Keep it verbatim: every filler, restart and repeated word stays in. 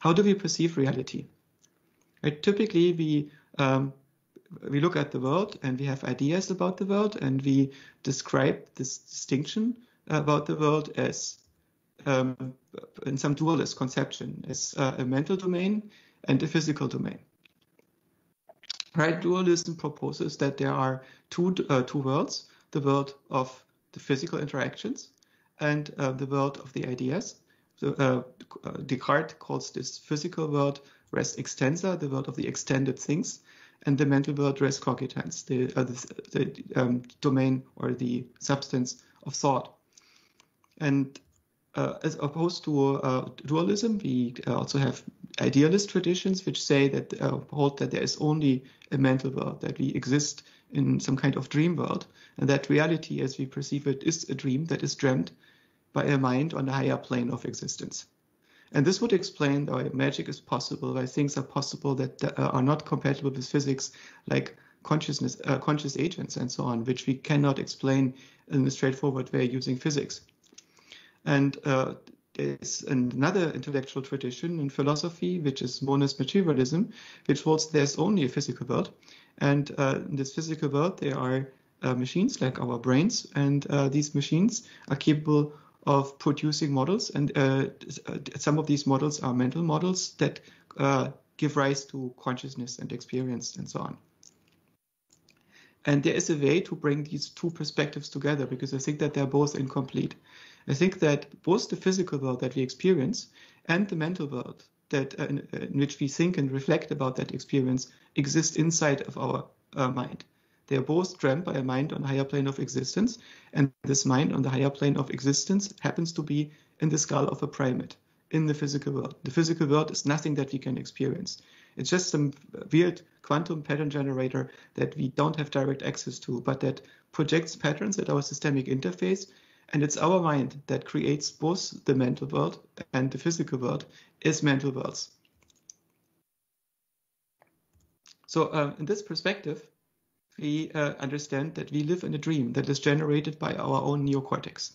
How do we perceive reality? Right? Typically, we um, we look at the world and we have ideas about the world, and we describe this distinction about the world as um, in some dualist conception, as uh, a mental domain and a physical domain. Right? Dualism proposes that there are two uh, two worlds: the world of the physical interactions and uh, the world of the ideas. So, uh, Descartes calls this physical world res extensa, the world of the extended things, and the mental world res cogitans, the, uh, the, the um, domain or the substance of thought. And uh, as opposed to uh, dualism, we also have idealist traditions which say that uh, hold that there is only a mental world, that we exist in some kind of dream world, and that reality as we perceive it is a dream that is dreamt by a mind on a higher plane of existence. And this would explain why magic is possible, why things are possible that uh, are not compatible with physics, like consciousness, uh, conscious agents and so on, which we cannot explain in a straightforward way using physics. And uh, there's another intellectual tradition in philosophy, which is Monist Materialism, which holds there's only a physical world. And uh, in this physical world, there are uh, machines like our brains, and uh, these machines are capable of producing models, and uh, some of these models are mental models that uh, give rise to consciousness and experience and so on. And there is a way to bring these two perspectives together, because I think that they're both incomplete. I think that both the physical world that we experience and the mental world that uh, in, in which we think and reflect about that experience exist inside of our uh, mind. They are both dreamt by a mind on a higher plane of existence, and this mind on the higher plane of existence happens to be in the skull of a primate, in the physical world. The physical world is nothing that we can experience. It's just some weird quantum pattern generator that we don't have direct access to, but that projects patterns at our systemic interface, and it's our mind that creates both the mental world and the physical world as mental worlds. So uh, in this perspective, we uh, understand that we live in a dream that is generated by our own neocortex.